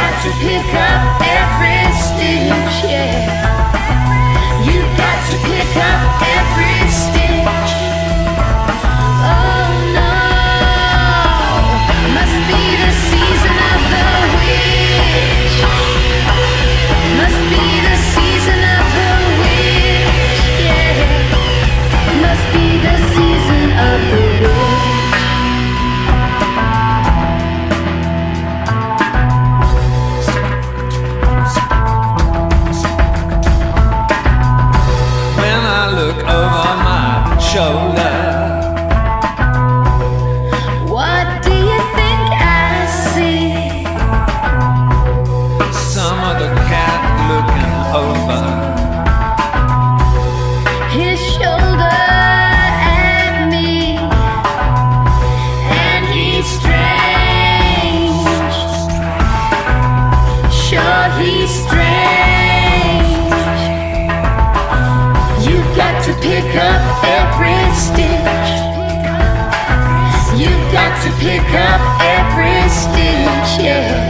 got to pick up every stitch, yeah. You got to pick up every stitch. Oh no, must be the season of the witch. Must be the season of the witch, yeah. Must be the season of the witch. What do you think I see? Some other cat looking over his shoulder at me, and he's strange. Sure, he's strange. You got to pick up every stitch. You've got to pick up every stitch, yeah.